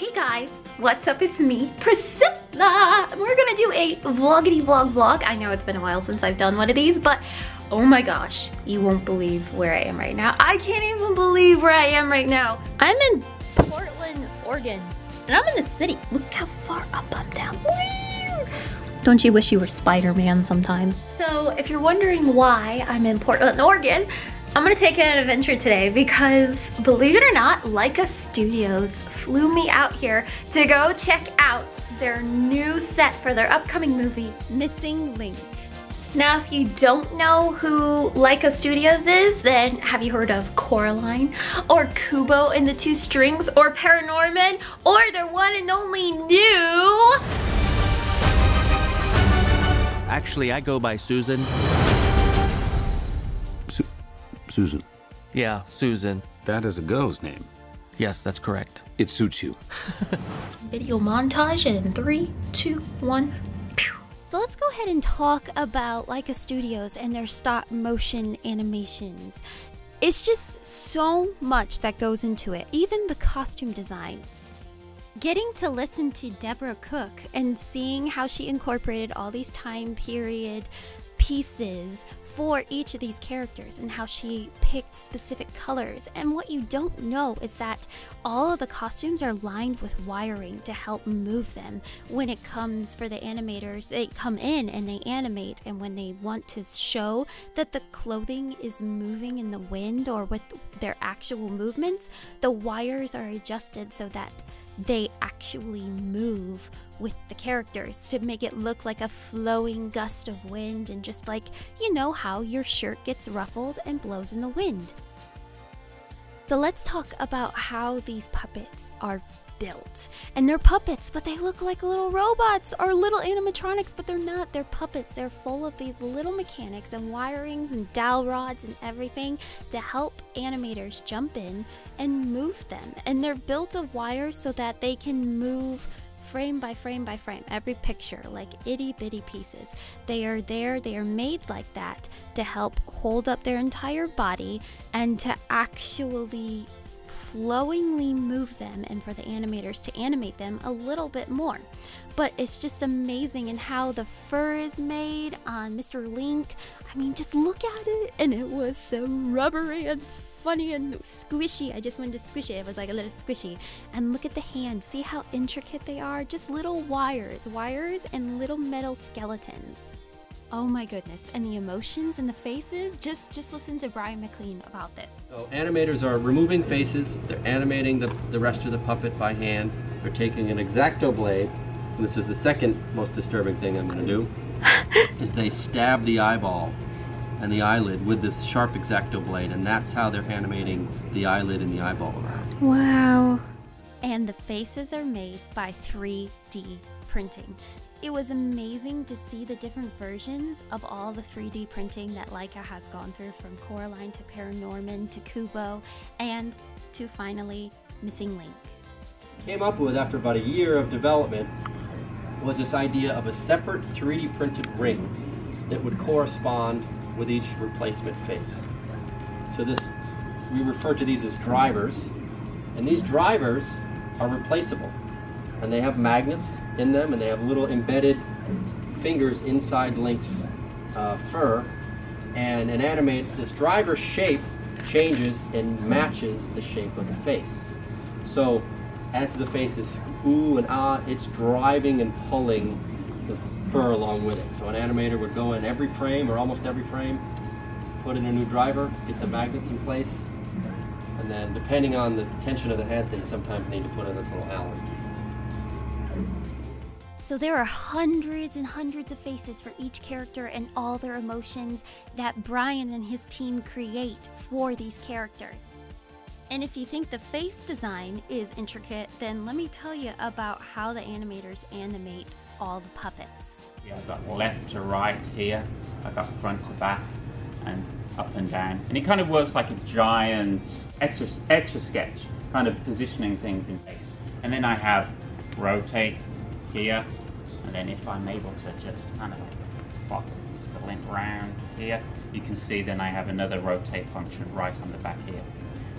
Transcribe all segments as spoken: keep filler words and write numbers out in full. Hey guys, what's up? It's me, Priscilla. We're gonna do a vloggity vlog vlog. I know it's been a while since I've done one of these, but oh my gosh, you won't believe where I am right now. I can't even believe where I am right now. I'm in Portland, Oregon, and I'm in the city. Look how far up I'm down. Don't you wish you were Spider-Man sometimes? So if you're wondering why I'm in Portland, Oregon, I'm gonna take an adventure today because, believe it or not, Laika Studios flew me out here to go check out their new set for their upcoming movie, Missing Link. Now, if you don't know who Laika Studios is, then have you heard of Coraline, or Kubo and the Two Strings, or Paranorman, or their one and only new... Actually, I go by Susan. Su Susan. Yeah, Susan. That is a girl's name. Yes, that's correct. It suits you. Video montage in three, two, one. So let's go ahead and talk about Laika Studios and their stop motion animations. It's just so much that goes into it, even the costume design. Getting to listen to Deborah Cook and seeing how she incorporated all these time period pieces for each of these characters and how she picked specific colors. And what you don't know is that all of the costumes are lined with wiring to help move them. When it comes for the animators, they come in and they animate, and when they want to show that the clothing is moving in the wind or with their actual movements, the wires are adjusted so that they actually move with the characters to make it look like a flowing gust of wind, and just like, you know, how your shirt gets ruffled and blows in the wind. So let's talk about how these puppets are built. And they're puppets, but they look like little robots or little animatronics, but they're not. They're puppets. They're full of these little mechanics and wirings and dowel rods and everything to help animators jump in and move them. And they're built of wires so that they can move frame by frame by frame, every picture, like itty bitty pieces. They are there, they are made like that to help hold up their entire body and to actually flowingly move them, and for the animators to animate them a little bit more. But it's just amazing in how the fur is made on Mister Link. I mean, just look at it, and it was so rubbery and funny and squishy. I just wanted to squish it. It was like a little squishy. And look at the hand. See how intricate they are? Just little wires, wires and little metal skeletons. Oh my goodness, and the emotions and the faces, just just listen to Brian McLean about this. So animators are removing faces, they're animating the, the rest of the puppet by hand, they're taking an X-Acto blade, and this is the second most disturbing thing I'm gonna do, is they stab the eyeball and the eyelid with this sharp X-Acto blade, and that's how they're animating the eyelid and the eyeball around. Wow. And the faces are made by three D printing. It was amazing to see the different versions of all the three D printing that Laika has gone through, from Coraline to Paranorman to Kubo and to finally Missing Link. Came up with, after about a year of development, was this idea of a separate three D printed ring that would correspond with each replacement face. So this, we refer to these as drivers, and these drivers are replaceable. And they have magnets in them, and they have little embedded fingers inside Link's uh, fur. And an animate, this driver shape changes and matches the shape of the face. So as the face is ooh and ah, it's driving and pulling the fur along with it. So an animator would go in every frame, or almost every frame, put in a new driver, get the magnets in place, and then depending on the tension of the head, they sometimes need to put in this little Allen key. So there are hundreds and hundreds of faces for each character and all their emotions that Brian and his team create for these characters. And if you think the face design is intricate, then let me tell you about how the animators animate all the puppets. Yeah, I've got left to right here, I've got front to back, and up and down. And it kind of works like a giant extra, extra sketch, kind of positioning things in space. And then I have rotate here, and then if I'm able to just kind of pop the limp round here, you can see then I have another rotate function right on the back here.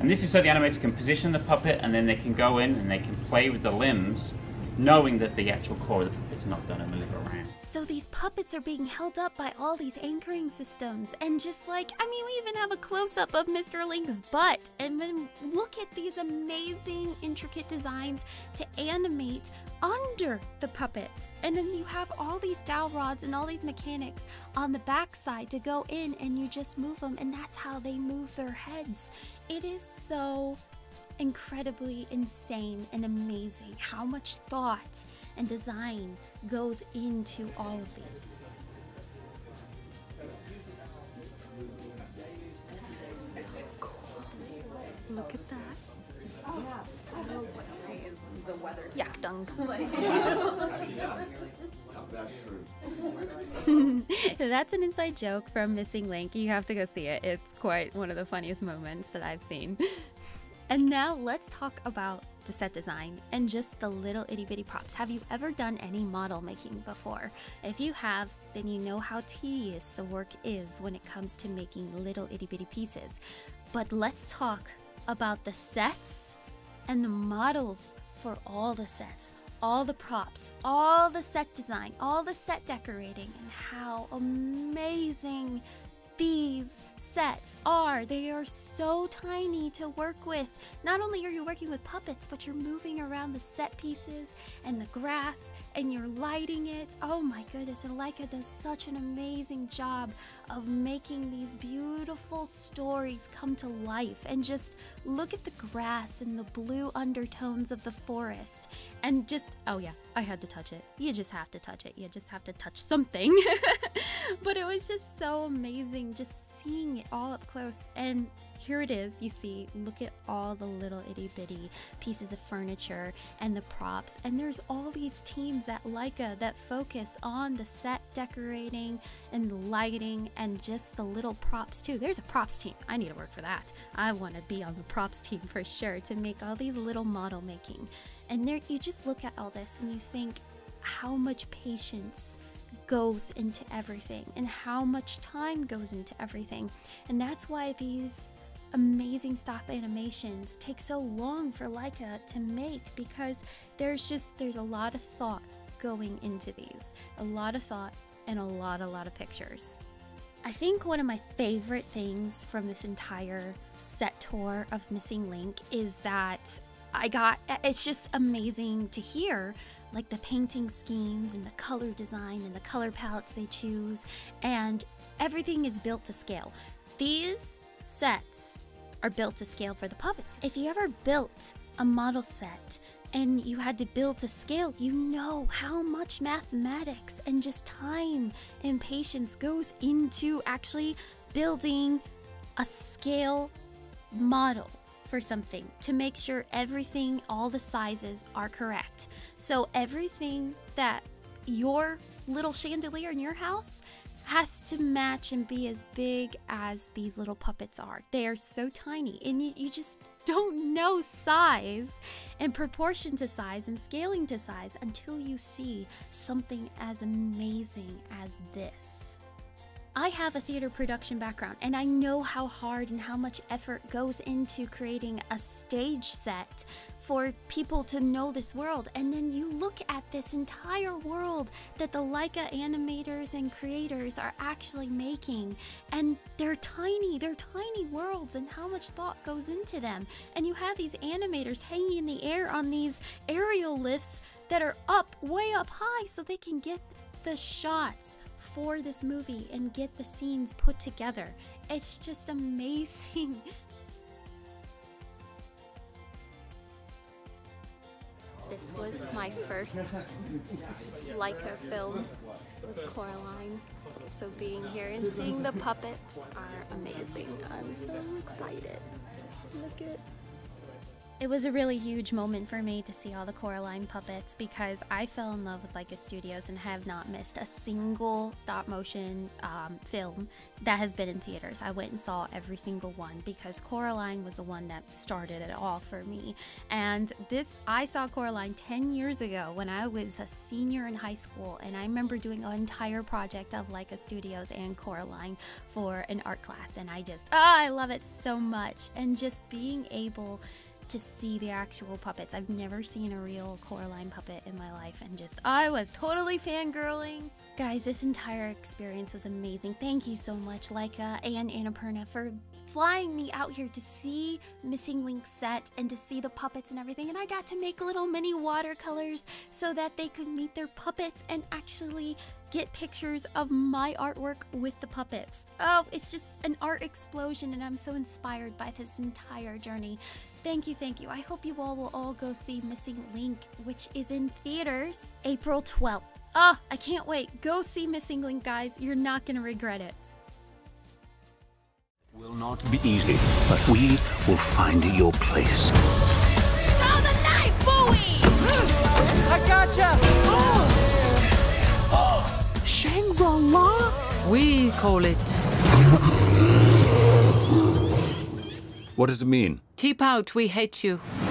And this is so the animator can position the puppet, and then they can go in and they can play with the limbs, knowing that the actual core of the puppet's not going to move around. So these puppets are being held up by all these anchoring systems, and just like, I mean, we even have a close-up of Mister Link's butt, and then look at these amazing, intricate designs to animate under the puppets. And then you have all these dowel rods and all these mechanics on the backside to go in, and you just move them, and that's how they move their heads. It is so incredibly insane and amazing how much thought and design goes into all of these. So cool. Look at that. Oh, yeah. I don't know what day is the weather. Yeah, dung. That's an inside joke from Missing Link. You have to go see it. It's quite one of the funniest moments that I've seen. And now let's talk about the set design and just the little itty bitty props. Have you ever done any model making before? If you have, then you know how tedious the work is when it comes to making little itty bitty pieces. But let's talk about the sets and the models for all the sets, all the props, all the set design, all the set decorating, and how amazing these sets are. They are so tiny to work with. Not only are you working with puppets, but you're moving around the set pieces and the grass, and you're lighting it. Oh my goodness, and Laika does such an amazing job of making these beautiful stories come to life. And just look at the grass and the blue undertones of the forest. And just, oh yeah, I had to touch it. You just have to touch it. You just have to touch something. But it was just so amazing just seeing it all up close. And here it is, you see, look at all the little itty bitty pieces of furniture and the props. And there's all these teams at Laika that focus on the set decorating and lighting and just the little props too. There's a props team. I need to work for that. I want to be on the props team for sure to make all these little model making. And there, you just look at all this and you think how much patience goes into everything and how much time goes into everything. And that's why these amazing stop animations take so long for Laika to make, because there's just, there's a lot of thought going into these. A lot of thought and a lot, a lot of pictures. I think one of my favorite things from this entire set tour of Missing Link is that I got, it's just amazing to hear like the painting schemes and the color design and the color palettes they choose, and everything is built to scale. These sets are built to scale for the puppets. If you ever built a model set and you had to build to scale, you know how much mathematics and just time and patience goes into actually building a scale model for something to make sure everything, all the sizes are correct. So everything that your little chandelier in your house has to match and be as big as these little puppets are. They are so tiny, and you, you just don't know size and proportion to size and scaling to size until you see something as amazing as this. I have a theater production background, and I know how hard and how much effort goes into creating a stage set for people to know this world. And then you look at this entire world that the Laika animators and creators are actually making, and they're tiny, they're tiny worlds, and how much thought goes into them. And you have these animators hanging in the air on these aerial lifts that are up, way up high, so they can get the shots for this movie and get the scenes put together. It's just amazing. This was my first Laika film with Coraline, so being here and seeing the puppets are amazing. I'm so excited. Look at It was a really huge moment for me to see all the Coraline puppets because I fell in love with Laika Studios and have not missed a single stop motion um, film that has been in theaters. I went and saw every single one because Coraline was the one that started it all for me. And this, I saw Coraline ten years ago when I was a senior in high school, and I remember doing an entire project of Laika Studios and Coraline for an art class, and I just, ah, I love it so much. And just being able to see the actual puppets. I've never seen a real Coraline puppet in my life, and just, I was totally fangirling. Guys, this entire experience was amazing. Thank you so much, Laika and Annapurna, for flying me out here to see Missing Link set and to see the puppets and everything. And I got to make little mini watercolors so that they could meet their puppets and actually get pictures of my artwork with the puppets. Oh, it's just an art explosion, and I'm so inspired by this entire journey. Thank you, thank you. I hope you all will all go see Missing Link, which is in theaters April twelfth. Oh, I can't wait. Go see Missing Link, guys. You're not gonna regret it. It will not be easy, but we will find your place. Throw the knife, Bowie! I gotcha! Oh. Oh. Shangri-La? We call it. What does it mean? Keep out, we hate you.